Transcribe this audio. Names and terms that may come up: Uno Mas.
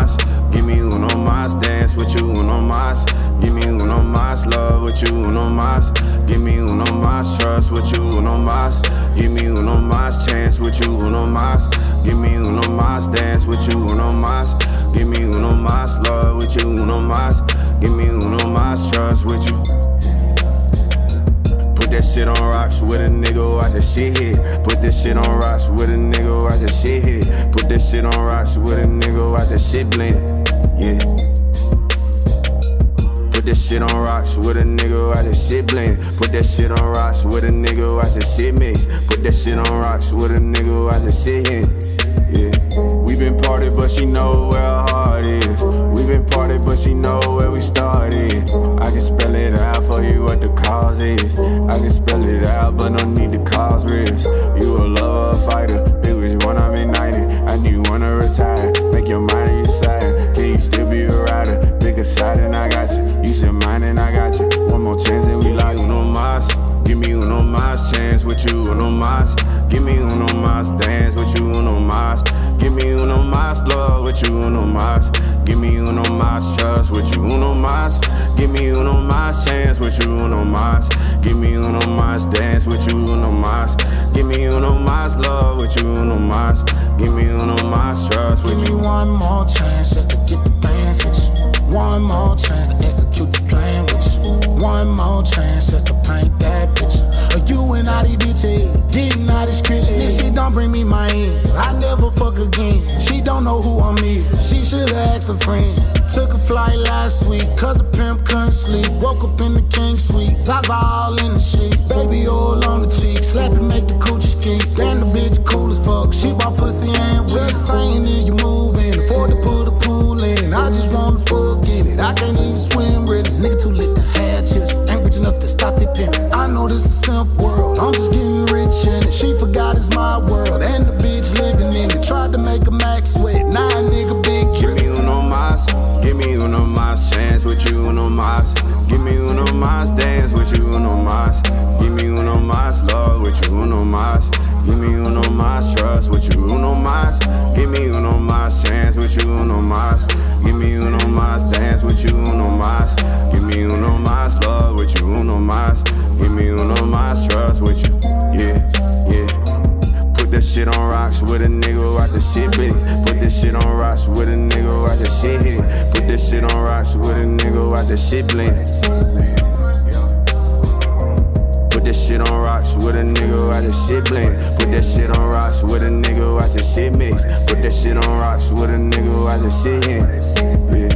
Mas, give me Uno Mas, dance with you, Uno Mas, give me Uno Mas, love with you, Uno Mas, give me Uno Mas, trust with you, Uno Mas, give me Uno Mas, chance with you, Uno Mas, give me Uno Mas, dance with you, Uno Mas, give me Uno Mas, love with you, Uno Mas, give me Uno Mas, trust with you. Put that shit on rocks with a nigga, watch that shit hit. Put that shit on rocks with a nigga, watch that shit hit. Put that shit on rocks with a nigga, watch that shit blend. Yeah. Put that shit on rocks with a nigga, watch that shit blend. Put that shit on rocks with a nigga, watch that shit mix. Put that shit on rocks with a nigga, watch that shit hit. Yeah. We been parted, but she know where her heart is. We been parted, but she know where we started. I can spell it out for you what the cause is. I can spell it out, but no need to cause ribs. You a lover, fighter, bitch, when I'm ignited. I knew you wanna retire, make your mind and your side. Can you still be a rider? Pick a side and I got you. You should mind and I got you. One more chance and we like Uno Mas. Give me Uno Mas, chance with you, Uno Mas. Give me Uno Mas, dance with you, Uno Mas. Give me Uno Mas, love with you, Uno Mas. Give me Uno Mas, trust with you, Uno Mas. Give me Uno Mas, chance with you, Uno Mas. Give me Uno Mas, dance with you, Uno Mas. Give me Uno Mas, love with you, Uno Mas. Give me Uno Mas, trust with you. Give me one more chance just to get the band switch. One more chance to execute the plan with you. One more chance just to paint that picture. You and all these bitches getting all this crit. This shit don't bring me my end. I never fuck again. She don't know who I'm is. She should've asked a friend. Took a flight last week, cause a pimp couldn't sleep. Woke up in the king suite, Zaza all in the sheets. Baby all on the cheek, slap it, make the coochie ski. And the bitch cool as fuck, she bought pussy and weed. Saying that you moving, afford to put a pool in. I just want to fuck, get it, I can't even swim with it. Nigga too lit to have children, ain't rich enough to stop that pimpin'. I know this is simple world, I'm just getting rich in it. She forgot it's my world, and the bitch living in it. Tried to make a max sweat, now a nigga big drip. Give me Uno Mas, give me Uno Mas, chance with you, Uno Mas. Give me Uno Mas, dance with you, Uno Mas. Give me Uno Mas, love with you, Uno Mas. Give me Uno Mas, trust with you, Uno Mas. Give me Uno Mas, chance with you, Uno Mas. Give me Uno Mas, dance with you, Uno Mas. Give me Uno Mas, love with you, Uno Mas. Give me Uno Mas, trust with you, yeah. Put that shit on rocks with a nigga, watch that shit bitty. Put that shit on rocks with a nigga, watch that shit hit it. Put that shit on rocks with a nigga, watch that shit blend. Put that shit on rocks with a nigga, watch that shit blend. Put that shit on rocks with a nigga, watch that shit mix. Put that shit on rocks with a nigga, watch that shit hit. Yeah.